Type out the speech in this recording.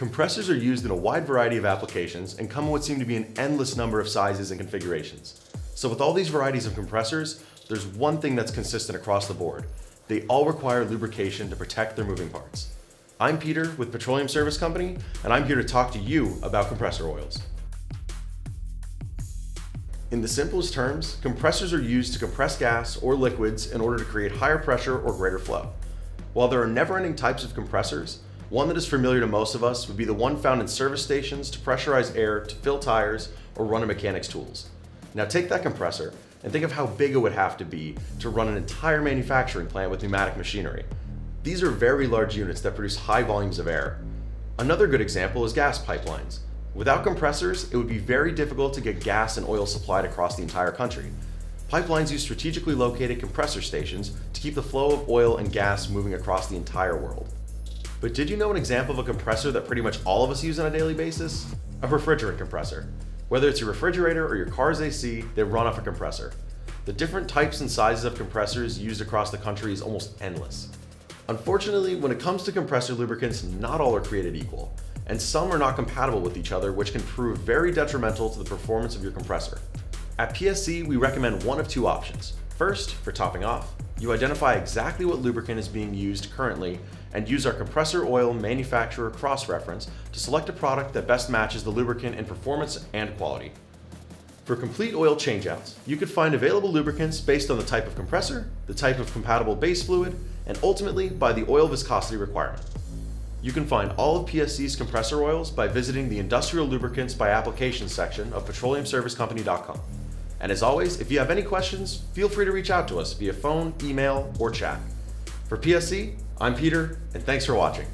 Compressors are used in a wide variety of applications and come in what seem to be an endless number of sizes and configurations. So with all these varieties of compressors, there's one thing that's consistent across the board. They all require lubrication to protect their moving parts. I'm Peter with Petroleum Service Company, and I'm here to talk to you about compressor oils. In the simplest terms, compressors are used to compress gas or liquids in order to create higher pressure or greater flow. While there are never-ending types of compressors, one that is familiar to most of us would be the one found in service stations to pressurize air to fill tires or run a mechanic's tools. Now take that compressor and think of how big it would have to be to run an entire manufacturing plant with pneumatic machinery. These are very large units that produce high volumes of air. Another good example is gas pipelines. Without compressors, it would be very difficult to get gas and oil supplied across the entire country. Pipelines use strategically located compressor stations to keep the flow of oil and gas moving across the entire world. But did you know an example of a compressor that pretty much all of us use on a daily basis? A refrigerant compressor. Whether it's your refrigerator or your car's AC, they run off a compressor. The different types and sizes of compressors used across the country is almost endless. Unfortunately, when it comes to compressor lubricants, not all are created equal, and some are not compatible with each other, which can prove very detrimental to the performance of your compressor. At PSC, we recommend one of two options. First, for topping off, you identify exactly what lubricant is being used currently and use our compressor oil manufacturer cross-reference to select a product that best matches the lubricant in performance and quality. For complete oil changeouts, you could find available lubricants based on the type of compressor, the type of compatible base fluid, and ultimately by the oil viscosity requirement. You can find all of PSC's compressor oils by visiting the Industrial Lubricants by Application section of PetroleumServiceCompany.com. And as always, if you have any questions, feel free to reach out to us via phone, email, or chat. For PSC, I'm Peter, and thanks for watching.